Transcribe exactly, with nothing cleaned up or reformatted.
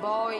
Boy.